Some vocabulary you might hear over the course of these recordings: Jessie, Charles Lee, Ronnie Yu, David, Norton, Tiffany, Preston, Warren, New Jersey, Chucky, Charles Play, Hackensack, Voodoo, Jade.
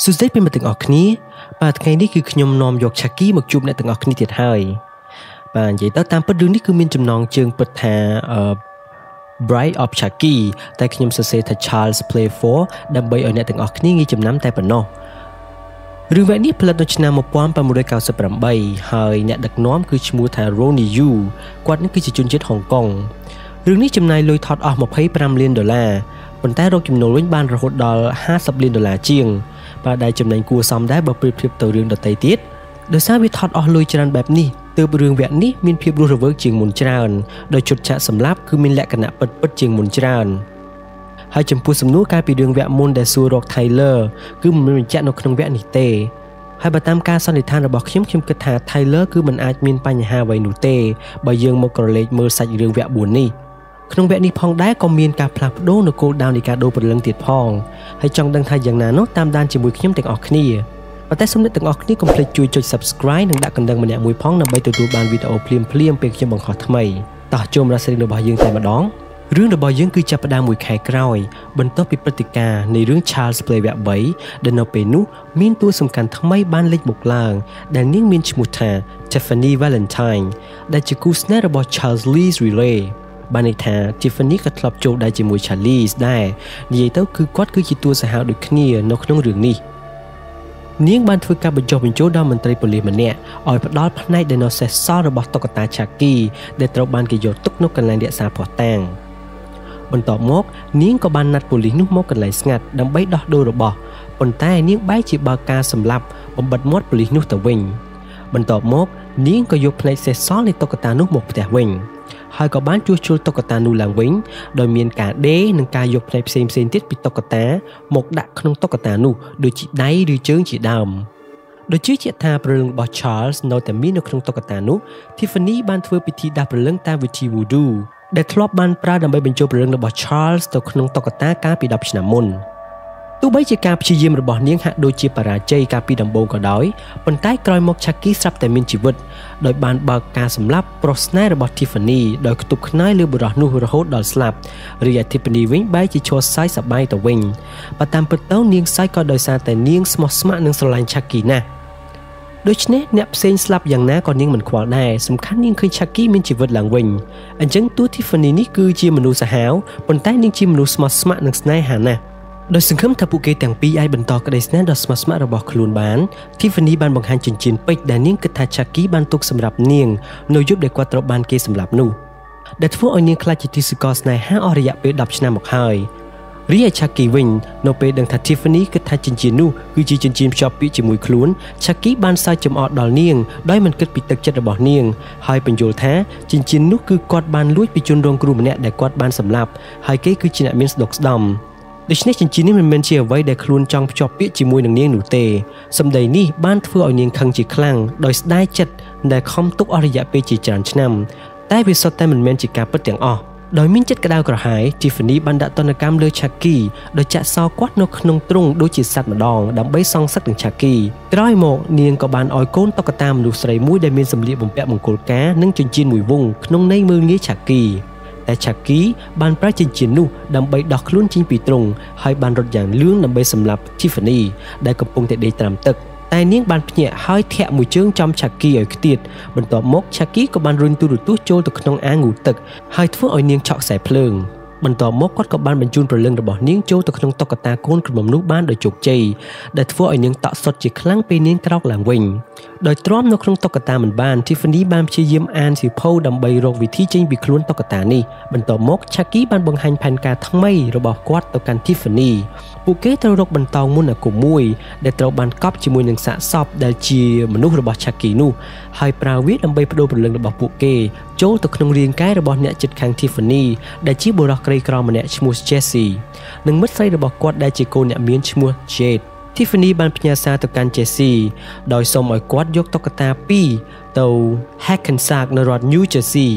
សួស្តីប្រិយមិត្តទាំងអស់គ្នាបាទថ្ងៃនេះគឺខ្ញុំនាំយក Chucky មកជួបអ្នកទាំងអស់គ្នាទៀតហើយបាទនិយាយទៅតាមពិតរឿងនេះគឺមានចំណងជើងពិតថាBride of Chucky តែខ្ញុំសរសេរថា Charles Play 4ដើម្បីឲ្យអ្នកទាំងអស់គ្នាងាយចំណាំតែប៉ុណ្ណោះរឿងវែកនេះផលិតនៅឆ្នាំ1998ហើយអ្នកដឹកនាំគឺឈ្មោះថា Ronnie Yu គាត់នេះគឺជាជនជាតិហុងកុងរឿងនេះចំណាយលុយថតអស់$25 លានប៉ុន្តែរកចំណូលវិញបានរហូតដល់$50 លានជាងបាទដែលចំណេញគួរសមដែរបើប្រៀបធៀបទៅរឿងដទៃទៀតដោយសារវាថតអស់លុយច្រើនបែបនេះទើបរឿងវគ្គនេះមានភាពរស់រវើកជាងមុនច្រើនដោយជុតចាក់សម្លាប់គឺមានលក្ខណៈពិតជាងមុនច្រើនហើយចំពោះសំណួរកាលពីរឿងវគ្គមុនដែលសួររក Tyler គឺមិនមានបញ្ជាក់នៅក្នុងវគ្គនេះទេហើយបើតាមការសន្និដ្ឋានរបស់ខ្ញុំគិតថា Tyler គឺមិនអាចមានបញ្ហាអ្វីនោះទេបើយើងមកក្រឡេកមើលសាច់រឿងវគ្គ4នេះក្នុងវគ្គនេះផងដែរក៏មានការផ្លាស់ប្ដូរនៅគោលដៅនៃការដូរព្រលឹងទៀតផងហើយចង់ដឹងថាយ៉ាងណានោះតាមដានជាមួយខ្ញុំទាំងអស់គ្នាប៉ុន្តែសូមអ្នកទាំងអស់គ្នាកុំភ្លេចជួយចុច Subscribe និងដាក់កណ្ដឹងម្នាក់មួយផងដើម្បីទទួលបានវីដេអូភ្លាមពេលខ្ញុំបង្ហោះថ្មីតោះចូលរកសេរីរបស់យើងតែម្ដងរឿងរបស់យើងគឺចាប់ផ្ដើមមួយខែក្រោយបន្ទាប់ពីព្រឹត្តិការណ៍នៃរឿង Charles Play វគ្គ3ដែលនៅពេលនោះមានតួសំខាន់ថ្មីបានលេចមុខឡើងដែលនាងមានឈ្មោះថា Tiffany Valentine ដែលជាគូស្នេហ៍របស់ Charles Lee's Relayបានន័យថា Tiffany ក៏ធ្លាប់ចូលដៃជាមួយ Charlie ដែរនិយាយទៅគឺគាត់គឺជាតួសហោដូចគ្នានៅក្នុងរឿងនេះនាងបានធ្វើការបញ្ចុះបញ្ចូលដល់មន្ត្រីប៉ូលីសម្នាក់ឲ្យផ្ដាល់ផ្នែកដែលនៅសេសសល់របស់តុក្កតា Chucky ដែលត្រូវបានគេយកទុកនៅកន្លែងរក្សាភស្តុតាងបន្ទាប់មកនាងក៏បានណាត់ប៉ូលីសនោះមកកន្លែងស្ងាត់ដើម្បីដោះដូររបស់ប៉ុន្តែនាងបែរជាបើកការសម្លាប់បំបិតមាត់ប៉ូលីសនោះទៅវិញបន្ទាប់មកនាងក៏យកផ្នែកសេសសល់នៃតុក្កតានោះមកផ្ទះវិញហើយក៏បានជួសជុលតុក្កតានោះឡើងវិញដោយមានការដេរនិងការយកផ្នែកផ្សេងទៀតពីតុក្កតាមកដាក់ក្នុងតុក្កតានោះដូចជាដៃឬជើងជាដើមដោយជឿជាក់ថាព្រលឹងរបស់ Charles នៅតែមាននៅក្នុងតុក្កតានោះ Tiffany បានធ្វើពិធីដាស់ព្រលឹងតាមវិធី Voodoo ដែលធ្លាប់បានប្រើដើម្បីបញ្ចូលព្រលឹងរបស់ Charles ទៅក្នុងតុក្កតាកាលពី10ឆ្នាំមុនទោះបីជាការព្យាយាមរបស់នាងហាក់ដូចជាបរាជ័យកាលពីដំបូងក៏ដោយប៉ុន្តែក្រោយមក Chucky ស្រាប់តែមានជីវិតដោយបានបើកការសម្លាប់ប្រុសស្នេហ៍របស់ Tiffany ដោយគប់ខ្នើយលើបុរសនោះរហូតដល់ស្លាប់រីឯ Tiffany វិញបែរជាឈរសាយសប្បាយទៅវិញបើតាមពិតទៅនាងសាយក៏ដោយសារតែនាងស្មោះស្ម័គ្រនឹងស្រឡាញ់ Chucky ណាស់ដូច្នេះអ្នកផ្សេងស្លាប់យ៉ាងណាក៏នាងមិនខ្វល់ដែរសំខាន់នាងឃើញ Chucky មានជីវិតឡើងវិញអញ្ចឹងតួ Tiffany នេះគឺជាមនុស្សសាហាវប៉ុន្តែនាងជាមនុស្សស្មោះស្ម័គ្រនឹងស្នេហាណាស់ដោយសង្ឃឹមថាពួកគេទាំងពីរអាចបន្តក្តីស្នេហ៍ដ៏ស្មោះស្ម័គ្ររបស់ខ្លួនបាន Tiffany បានបង្ហាញចិញ្ចៀនពេជ្រដែលនាងគិតថា Chucky បានទុកសម្រាប់នាងនៅយប់ដែលគាត់ត្រូវបានគេសម្លាប់នោះដែលធ្វើឲ្យនាងខ្លាចជាទីសកលស្នេហាអស់រយៈពេល10ឆ្នាំមកហើយរីឯ Chucky វិញនៅពេលដឹងថា Tiffany គិតថាចិញ្ចៀននោះគឺជាចិញ្ចៀនភ្ជាប់ពាក្យជាមួយខ្លួន Chucky បានសើចចំអកដល់នាងដោយមិនគិតពីទឹកចិត្តរបស់នាងហើយបញ្យល់ថាចិញ្ចៀននោះគឺគាត់បានលួចពីជនរងគ្រោះម្នាក់ដែលគាត់បានសម្លាប់ហើយគេគឺជាអ្នកមានស្ដុកស្ដំដូច្នេះចិញ្ចៀននេះមិនមែនជាអ្វីដែលខ្លួនចង់ភ្ជាប់ពាក្យជាមួយនឹងនាងនោះទេសម្ដីនេះបានធ្វើឲ្យនាងខឹងជាខ្លាំងដោយស្ដាយចិត្តដែលខំទុកអស់រយៈពេលជាច្រើនឆ្នាំតែវាសុទ្ធតែមិនមែនជាការពិតទាំងអស់ដោយមានចិត្តក្តៅក្រហាយ Tiffany បានដាក់ទណ្ឌកម្មលើ Chucky ដោយចាក់សោគាត់នៅក្នុងទ្រុងដូចជាសត្វម្ដងដើម្បីសងសឹកនឹង Chucky ក្រោយមកនាងក៏បានឲ្យកូនតុក្កតាមនុស្សស្រីមួយដែលមានសម្លៀកបំពាក់មង្គលការនិងចិញ្ចៀនមួយវង់ក្នុងន័យមើលងាយ Chuckyតែ Chucky បានប្រើចិញ្ចៀននោះដើម្បីដោះខ្លួនចេញពីទ្រុងហើយបានរត់យ៉ាងលឿនដើម្បីសម្លាប់ Tiffany ដែលកំពុងតែដេកត្រាំទឹកតែនាងបានភ្ញាក់ហើយធាក់មួយជើងចំ Chucky ឲ្យខ្ទាតបន្ទាប់មក Chucky ក៏បានរុញទូរទស្សន៍ចូលទៅក្នុងអាងងូតទឹកហើយធ្វើឲ្យនាងឆក់ខ្សែភ្លើងបន្ទាប់មកគាត់ក៏បានបញ្ជូនព្រលឹងរបស់នាងចូលទៅក្នុងតុក្កតាកូនក្រមុំនោះបានដោយជោគជ័យដែលធ្វើឲ្យនាងតក់សុតជាខ្លាំងពេលនាងក្រោកឡើងវិញដោយទ្រាំនៅក្នុងតុក្កតាមិនបាន Tiffany បានព្យាយាមអានសៀវភៅដើម្បីរកវិធីចេញពីខ្លួនតុក្កតានេះបន្ទាប់មក Chucky បានបង្ហាញផែនការថ្មីរបស់គាត់ទៅកាន់ Tiffany ពួកគេត្រូវរកបន្តោងមន្តអាគមមួយដែលត្រូវបានកប់ជាមួយនឹងសាកសពដែលជាមនុស្សរបស់ Chucky នោះហើយប្រើវាដើម្បីបដូរព្រលឹងរបស់ពួកគេចូលទៅក្នុងរាងកាយរបស់អ្នកជិតខាង Tiffany ដែលជាបុរសក្រីក្រម្នាក់ឈ្មោះ Jessie និងមិត្តស្រីរបស់គាត់ដែលជាកូនអ្នកមានឈ្មោះ Jade Tiffany បានផ្ញើសារទៅកាន់ Jessie ដោយសូមឲ្យគាត់យកតុក្កតា2ទៅ Hackensack នៅរដ្ឋ New Jersey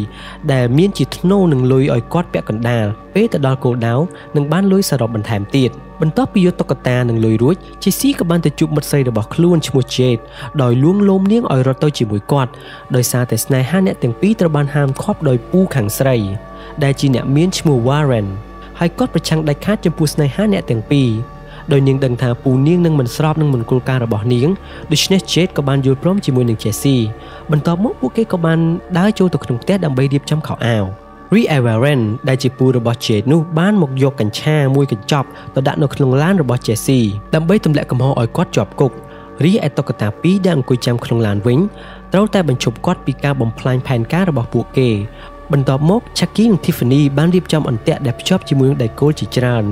ដែលមានជាធ្នូនឹងលុយឲ្យគាត់ពាក់កណ្ដាលពេលទៅដល់គោលដៅនឹងបានលុយសរុបបន្ថែមទៀតបន្ទាប់ពីយកតុក្កតានឹងលុយរួច Jessie ក៏បានទៅជួបមិត្តស្រីរបស់ខ្លួនឈ្មោះ Jade ដោយលួងលោមនាងឲ្យរត់ទៅជាមួយគាត់ដោយសារតែស្នេហាអ្នកទាំងពីរត្រូវបានហាមឃាត់ដោយពូខាងស្រីដែលជាអ្នកមានឈ្មោះ Warren ហើយគាត់ប្រឆាំងដាច់ខាតចំពោះស្នេហាអ្នកទាំងពីរ ដោយនាងដឹងថាពូនាងនឹងមិនស្របនឹងមង្គលការរបស់នាងដូច្នេះជេតក៏បានយល់ព្រមជាមួយនឹងជេស៊ីបន្ទាប់មកពួកគេក៏បានដើរចូលទៅក្នុងផ្ទះដើម្បីរៀបចំខោអាវរីអេវ៉ារិនដែលជាពូរបស់ជេតនោះបានមកយកកញ្ឆាមួយកញ្ចប់ទៅដាក់នៅក្នុងឡានរបស់ជេស៊ីដើម្បីទម្លាក់កំហុសឲ្យគាត់ជាប់គុករីឯតុក្កតាពីរដែលអង្គុយចាំក្នុងឡានវិញត្រូវតែបញ្ឈប់គាត់ពីការបំផ្លាញផែនការរបស់ពួកគេបន្ទាប់មក Chucky និង Tiffany បានរៀបចំអន្ទាក់ដែលភ្ជាប់ជាមួយនឹងដៃគោលជាច្រើន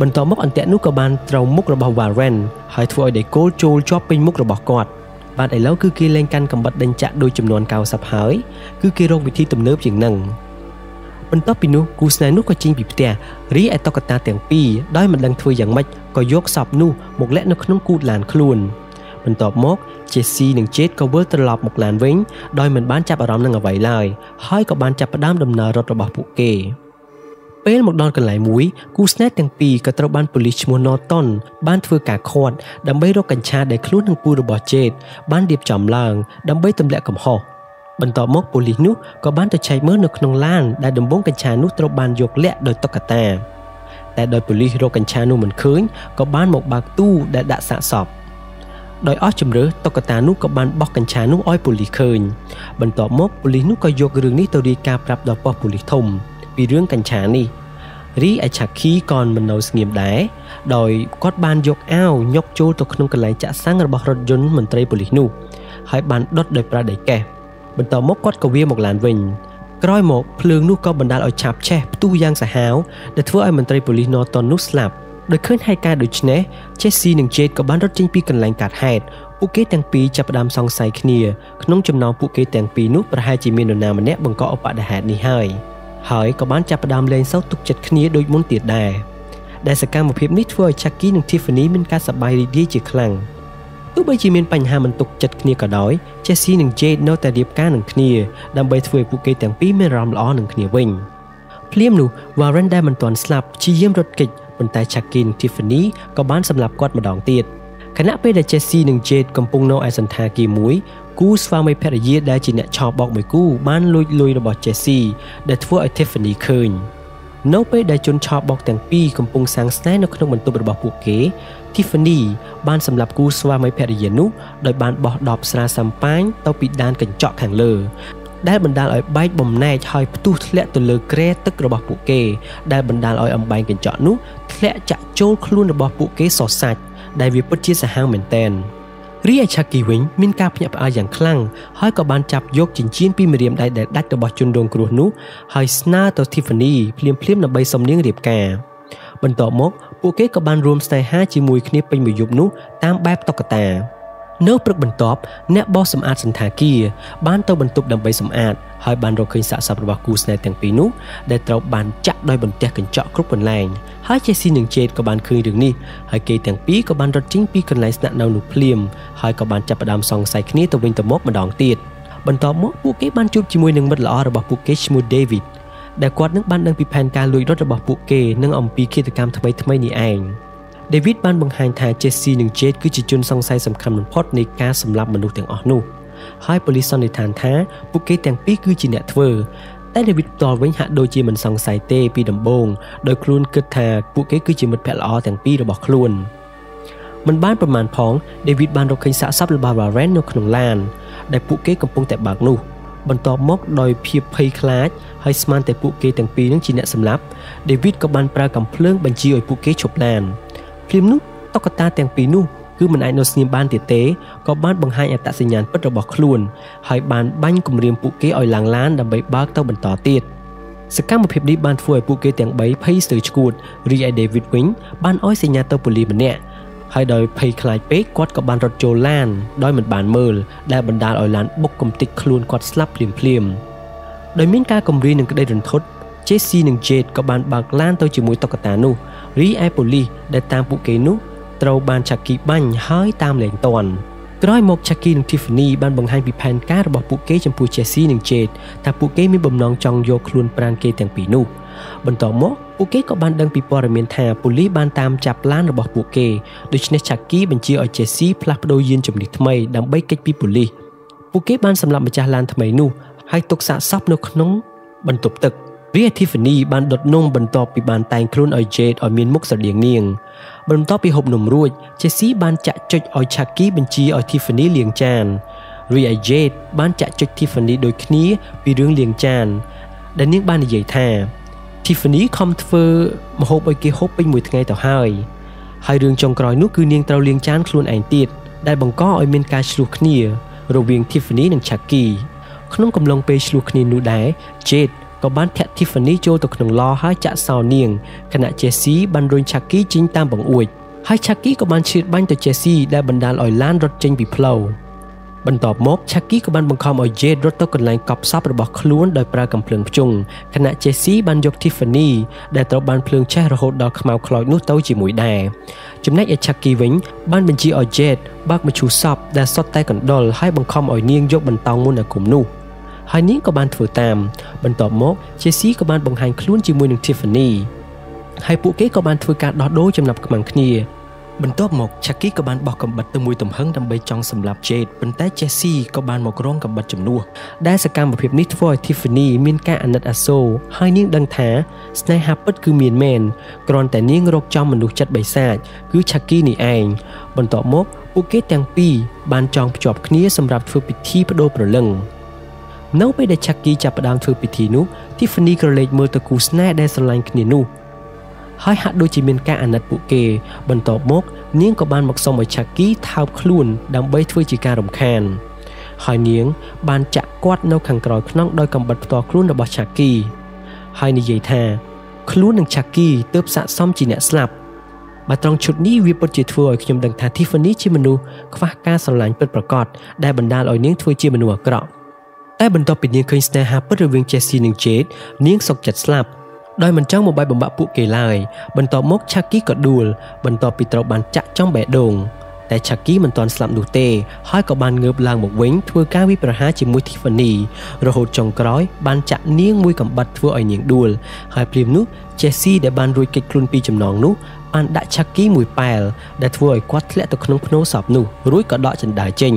បន្ទាប់មកអន្ទាក់នោះក៏បានត្រូវមុខរបស់ Warren ហើយធ្វើឲ្យដៃគោលចូលជាប់ពេញមុខរបស់គាត់បាទឥឡូវគឺគេលែងកាន់កំបិតដេញចាក់ដោយចំនួន90ហើយគឺគេរកវិធីទំនើបជាងនឹងបន្ទាប់ពីនោះគូស្នេហ៍នោះក៏ចេញពីផ្ទះរីឯតុក្កតាទាំងពីរដោយមិនដឹងធ្វើយ៉ាងម៉េចក៏យកសពនោះមកលាក់នៅក្នុងគូតឡានខ្លួនបន្ទាប់មក Jessie និង Jade ក៏វិលត្រឡប់មកឡានវិញដោយមិនបានចាប់អារម្មណ៍នឹងអ្វីឡើយហើយក៏បានចាប់ផ្ដើមដំណើររត់របស់ពួកគេពេលមកដល់កន្លែងមួយគូស្នេហ៍ទាំងពីរក៏ត្រូវបានប៉ូលីសឈ្មោះ Norton បានធ្វើការឃាត់ដើម្បីរកកញ្ឆាដែលខ្លួននិងពូរបស់ Jade បានរៀបចំឡើងដើម្បីទម្លាក់កំហុសបន្ទាប់មកប៉ូលីសនោះក៏បានទៅឆែកមើលនៅក្នុងឡានដែលដំបងកញ្ឆានោះត្រូវបានយកលាក់ដោយតុក្កតាតែដោយប៉ូលីសរកកញ្ឆានោះមិនឃើញក៏បានមកបើកទូដែលដាក់សាកសពដោយអស់ជំរឿតុក្កតានោះក៏បានបោះកញ្ឆានោះឲ្យប៉ូលីសឃើញបន្ទាប់មកប៉ូលីសនោះក៏យករឿងនេះទៅរាយការណ៍ប្រាប់ដល់ប៉ុស្តិ៍ប៉ូលីសធំពីរឿងកញ្ឆានេះរីឯ Chucky ក៏មិននៅស្ងៀមដែរដោយគាត់បានយកអាវញកចូលទៅក្នុងកន្លែងចាក់សាំងរបស់រថយន្តមន្ត្រីប៉ូលីសនោះហើយបានដុតដោយប្រើដីកេះបន្ទាប់មកគាត់ក៏វាមកឡានវិញក្រោយមកភ្លើងនោះក៏បណ្ដាលឲ្យឆាបឆេះផ្ទុះយ៉ាងសាហាវដែលធ្វើឲ្យមន្ត្រីប៉ូលីស Norton នោះស្លាប់ដោយឃើញហេតុការណ៍ដូច្នេះ Jessie និង Jade ក៏បានរត់ចេញពីកន្លែងកើតហេតុពួកគេទាំងពីរចាប់ផ្ដើមសង្ស័យគ្នាក្នុងចំណោមពួកគេទាំងពីរនោះប្រហែលជាមាននរណាម្នាក់បង្កឧបទ្ទហេតុនេះហើយក៏បានចាប់ផ្ដើមលែងសោកទុកចិត្តគ្នាដូចមុនទៀតដែរដែលសកម្មភាពនេះធ្វើឲ្យ Chucky និង Tiffany មានការសប្បាយរីករាយជាខ្លាំងទោះបីជាមានបញ្ហាមិនទុកចិត្តគ្នាក៏ដោយ Jessie និង Jade នៅតែរៀបការនឹងគ្នាដើម្បីធ្វើឲ្យពួកគេទាំងពីរមានអារម្មណ៍ល្អនឹងគ្នាវិញភ្លាមនោះ Warren ដែលមិនទាន់ស្លាប់ព្យាយាមរត់គេចប៉ុន្តែ Chucky និង Tiffany ក៏បានសម្លាប់គាត់ម្ដងទៀតខណៈពេលដែល Jessie និង Jade កំពុងនៅឯសន្តាគារមួយគូស្វាមីភរិយាដែលជាអ្នកឆោបបោកមួយគូបានលួចលុយរបស់ Jessie ដែលធ្វើឲ្យ Tiffany ឃើញនៅពេលដែលជនឆោបបោកទាំងពីរកំពុងសាងស្នេហ៍នៅក្នុងបន្ទប់របស់ពួកគេ Tiffany បានសម្លាប់គូស្វាមីភរិយានោះដោយបានបោះដបស្រាសំប៉ាញទៅពីដានកញ្ចក់ខាងលើដែលបណ្ដាលឲ្យបែកបំណែកហើយផ្ទុះធ្លាក់ទៅលើគ្រែទឹករបស់ពួកគេដែលបណ្ដាលឲ្យអំបែងកញ្ចក់នោះធ្លាក់ចាក់ចូលខ្លួនរបស់ពួកគេសសាច់ដែលវាពិតជាសាហាវមែនទែនរីឯ Chucky វិញមានការភ្ញាក់ផ្អើលយ៉ាងខ្លាំងហើយក៏បានចាប់យកចិញ្ចៀនពីម្រាមដៃដែលដាច់របស់ជនរងគ្រោះនោះហើយស្នើទៅ Tiffany ភ្លាមៗដើម្បីសំនៀងរៀបការបន្ទាប់មកពួកគេក៏បានរួមស្នេហាជាមួយគ្នាពេញមួយយប់នោះតាមបែបតុក្កតានៅព្រឹកបន្ទាប់អ្នកបោសសម្អាតសន្តាគារបានទៅបន្ទប់ដើម្បីសម្អាតហើយបានរកឃើញសាកសពរបស់គូស្នេហ៍ទាំងពីរនោះដែលត្រូវបានចាក់ដោយបន្ទះកញ្ចក់គ្រប់កន្លែងហើយ Jessie និង Jade ក៏បានឃើញរឿងនេះហើយគេទាំងពីរក៏បានរត់ចេញពីកន្លែងស្នាក់នៅនោះភ្លាមហើយក៏បានចាប់ផ្ដើមសង្ស័យគ្នាទៅវិញទៅមកម្ដងទៀតបន្ទាប់មកពួកគេបានជួបជាមួយនឹងមិត្តល្អរបស់ពួកគេឈ្មោះ David ដែលគាត់នឹងបានដឹងពីផែនការលួចរត់របស់ពួកគេនិងអំពីឃាតកម្មថ្មីនេះឯងDavid បានបង្ហាញថា Jessie និង Jade គឺជាជនសង្ស័យសំខាន់បំផុតនៃការសម្លាប់មនុស្សទាំងអស់នោះហើយប៉ូលីសសន្និដ្ឋានថាពួកគេទាំងពីរគឺជាអ្នកធ្វើតែ David ផ្ទាល់វិញហាក់ដូចជាមិនសង្ស័យទេពីដំបូងដោយខ្លួនគិតថាពួកគេគឺជាមិត្តភក្តិល្អទាំងពីររបស់ខ្លួនមិនបានប្រមាណផង David បានរកឃើញសាកសពរបស់ Warren នៅក្នុងឡានដែលពួកគេកំពុងតែបើកនោះបន្ទាប់មកដោយភាពភ័យខ្លាចហើយស្មានតែពួកគេទាំងពីរនឹងជាអ្នកសម្លាប់ David ក៏បានប្រើកាំភ្លើងបញ្ជាឲ្យពួកគេឈប់ឡានភ្លាមនោះតុក្កតាទាំងពីរនោះគឺមិនអាចនៅស្ងៀមបានទៀតទេក៏បានបង្ហាញអត្តសញ្ញាណពិតរបស់ខ្លួនហើយបានបាញ់គំរាមពួកគេឲ្យឡើងឡានដើម្បីបើកទៅបន្តទៀតសកម្មភាពនេះបានធ្វើឲ្យពួកគេទាំង3ភ័យស្ទើរឆ្កួតរីឯ David វិញបានឲ្យសញ្ញាទៅប៉ូលីសម្នាក់ហើយដោយភ័យខ្លាចពេកគាត់ក៏បានរត់ចូលឡានដោយមិនបានមើលដែលបណ្ដាលឲ្យឡានបុកកំទេចខ្លួនគាត់ស្លាប់ភ្លាមដោយមានការគំរាមនឹងក្តីរន្ធត់Jessie និង Jade ក៏បានបើកឡានទៅជាមួយតុក្កតានោះរីឯប៉ូលីសដែលតាមពួកគេនោះត្រូវបាន Chucky បាញ់ហើយតាមលែងទាន់ក្រោយមក Chucky និង Tiffany បានបង្ហាញពីផែនការរបស់ពួកគេចំពោះ Jessie និង Jade ថាពួកគេមានបំណងចង់យកខ្លួនប្រាណគេទាំងពីរនោះបន្ទាប់មកពួកគេក៏បានដឹងពីព័ត៌មានថាប៉ូលីសបានតាមចាប់ឡានរបស់ពួកគេដូច្នេះ Chucky បញ្ជាឲ្យ Jessie ផ្លាស់ប្ដូរយានជំនិះថ្មីដើម្បីគេចពីប៉ូលីសពួកគេបានសម្លាប់ម្ចាស់ឡានថ្មីនោះហើយទុកសាកសពនៅក្នុងបន្ទប់ទឹក វា Tiffany បានដុតនំបន្ទាប់ពីបានតែងខ្លួនឲ្យ Jade ឲ្យមានមុខស្រដៀងនាងបន្ទាប់ពីហូបនំរួច Jessie បានចាក់ចុចឲ្យ Chucky បញ្ជាឲ្យ Tiffany លាងចានរីឯ Jade បានចាក់ចុច Tiffany ដូចគ្នាពីរឿងលាងចានដែលនាងបាននិយាយថា Tiffany ខំធ្វើម្ហូបឲ្យគេហូបពេញមួយថ្ងៃទៅហើយរឿងចុងក្រោយនោះគឺនាងត្រូវលាងចានខ្លួនឯងទៀតដែលបង្កឲ្យមានការឆ្លោះគ្នារវាង Tiffany និង Chucky ក្នុងកំឡុងពេលឆ្លោះគ្នានោះដែរ Jade ក៏បានធាក់ Tiffany ចូលទៅក្នុងឡហើយចាក់សោនាងខណៈ Jessie បានរុញ Chucky ចេញតាមបង្អួចហើយ Chucky ក៏បានឈៀតបាញ់ទៅ Jessie ដែលបណ្ដាលឲ្យឡានរត់ចេញពីផ្លូវបន្ទាប់មក Chucky ក៏បានបង្ខំឲ្យ Jade រត់ទៅកន្លែងកប់សពរបស់ខ្លួនដោយប្រើកាំភ្លើងភ្ជុងខណៈ Jessie បានយក Tiffany ដែលត្រូវបានភ្លើងឆេះរហូតដល់ខ្មៅខ្លោចនោះទៅជាមួយដែរចំណែកឯ Chucky វិញបានបញ្ជាឲ្យ Jade បើកមឈូសសពដែលសុទ្ធតែកណ្ដុរហើយបង្ខំឲ្យនាងយកបន្តោងមន្តអាគមនោះហើយនាងក៏បានធ្វើតាមបន្ទាប់មក Jessie ក៏បានបង្ហាញខ្លួនជាមួយនឹង Tiffany ហើយពួកគេក៏បានធ្វើការដោះដូរចំណាប់ខ្មាំងគ្នាបន្ទាប់មក Chucky ក៏បានបោះកាំបិតទៅមួយទំហឹងដើម្បីចង់សម្លាប់ Jade ប៉ុន្តែ Jessie ក៏បានមករងកាំបិតជំនួសដែលសកម្មភាពនេះធ្វើឲ្យ Tiffany មានការអាណិតអាសូរហើយនាងដឹងថាស្នេហាពិតគឺមានមែនគ្រាន់តែនាងរកចំមនុស្សចិត្តបិសាចគឺ Chucky នេះឯងបន្ទាប់មកពួកគេទាំងពីរបានចងភ្ជាប់គ្នាសម្រាប់ធ្វើពិធីប្តូរព្រលឹងនៅពេលដែល Chucky ចាប់ផ្ដើមធ្វើពិធីនោះ Tiffany ក្រឡេកមើលទៅគូស្នេហ៍ដែលស្រឡាញ់គ្នានោះហើយហាក់ដូចជាមានការអាណិតពួកគេបន្ទាប់មកនាងក៏បានមកសុំឲ្យ Chucky ថើបខ្លួនដើម្បីធ្វើជាការរំខានហើយនាងបានចាក់គាត់នៅខាងក្រោយខ្នងដោយកាំបិតផ្ទាល់ខ្លួនរបស់ Chucky ហើយនិយាយថាខ្លួននឹង Chucky ទើបស័ក្តិសមជាអ្នកស្លាប់បើត្រង់ឈុតនេះវាពិតជាធ្វើឲ្យខ្ញុំដឹងថា Tiffany ជាមនុស្សខ្វះការស្រឡាញ់ពិតប្រាកដដែលបណ្ដាលឲ្យនាងធ្វើជាមនុស្សអាក្រក់តែបន្ទាប់ពីនាងឃើញស្នេហាពិតរវាង Jessie និង Jade នាងសុខចិត្តស្លាប់ដោយមិនចង់មកបែកបំបាក់ពួកគេឡើយបន្ទាប់មក Chucky ក៏ដួលបន្ទាប់ពីត្រូវបានចាក់ចំបេះដូងតែ Chucky មិនទាន់ស្លាប់នោះទេហើយក៏បានងើបឡើងមកវិញធ្វើការវិប្រហាជាមួយ Tiffany រហូតចុងក្រោយបានចាក់នាងមួយកំបិតធ្វើឲ្យនាងដួលហើយព្រាមនោះ Jessie ដែលបានរួចគេចខ្លួនពីចំណងនោះបានដាក់ Chucky មួយប៉ែលដែលធ្វើឲ្យគាត់ធ្លាក់ទៅក្នុងភ្នូសពនោះរួចក៏ដកចណ្ដាលចេញ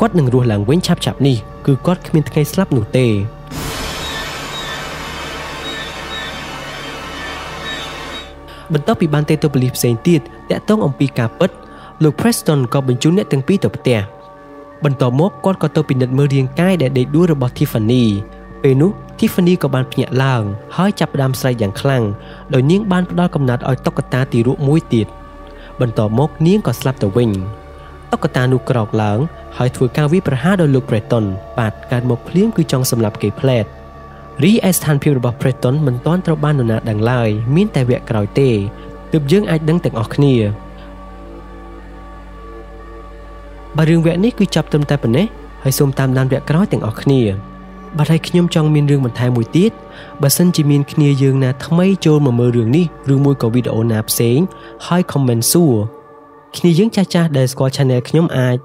គាត់នឹងរស់ឡើងវិញឆាប់ៗនេះគឺគាត់គ្មានថ្ងៃស្លាប់នោះទេបន្ទាប់ពីបានទៅប៉ូលីសផ្សេងទៀតតាក់ទងអំពីការពិតលោក Preston ក៏បញ្ជូនអ្នកទាំងពីរទៅផ្ទះបន្ទាប់មកគាត់ក៏ទៅពិនិត្យមើលរាងកាយដែលដេកដួលរបស់ Tiffany ពេលនោះ Tiffany ក៏បានភ្ញាក់ឡើងហើយចាប់ផ្ដើមស្រែកយ៉ាងខ្លាំងដោយនាងបានផ្ដល់កំណត់ឲ្យតុក្កតាទារកមួយទៀតបន្ទាប់មកនាងក៏ស្លាប់ទៅវិញតុក្កតានោះក្រោកឡើងហើយធ្វើការវាយប្រហារដល់លោក Preston បាទកើតមកភ្លាមគឺចង់សម្លាប់គេផ្លែតរីឯស្ថានភាពរបស់ Preston មិនទាន់ត្រូវបាននរណាដឹងឡើយមានតែវគ្គក្រោយទេទើបយើងអាចដឹងទាំងអស់គ្នាបាទរឿងវគ្គនេះគឺចាប់ត្រឹមតែប៉ុណ្ណេះហើយសូមតាមដានវគ្គក្រោយទាំងអស់គ្នាបាទហើយខ្ញុំចង់មានរឿងបន្ថែមមួយទៀតបើសិនជាមានគ្នាយើងណាថ្មីចូលមកមើលរឿងនេះឬមួយក៏វីដេអូណាផ្សេងហើយ comment សួរគ្នាយើងចាស់ដែលស្គាល់ channel ខ្ញុំអាច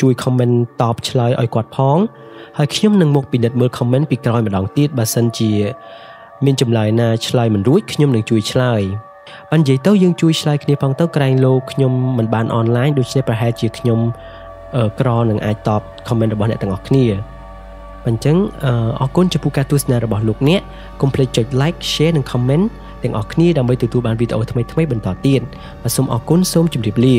ជួយ comment តបឆ្លើយឲ្យគាត់ផងហើយខ្ញុំនឹងមកពិនិត្យមើល comment ពីក្រោយម្ដងទៀតបើសិនជាមានចម្លើយណាឆ្លើយមិនរួចខ្ញុំនឹងជួយឆ្លើយបាននិយាយទៅយើងជួយឆ្លើយគ្នាផងទៅក្រែងលោកខ្ញុំមិនបាន online ដូច្នេះប្រហែលជាខ្ញុំក្រនឹងអាចតប comment របស់អ្នកទាំងអស់គ្នាអញ្ចឹងអរគុណចំពោះការទស្សនារបស់លោកអ្នកកុំភ្លេចចុច like share និង comment ទាំងអស់គ្នាដើម្បីទទួលបានវីដេអូថ្មីៗបន្តទៀតបាទសូមអរគុណសូមជម្រាបលា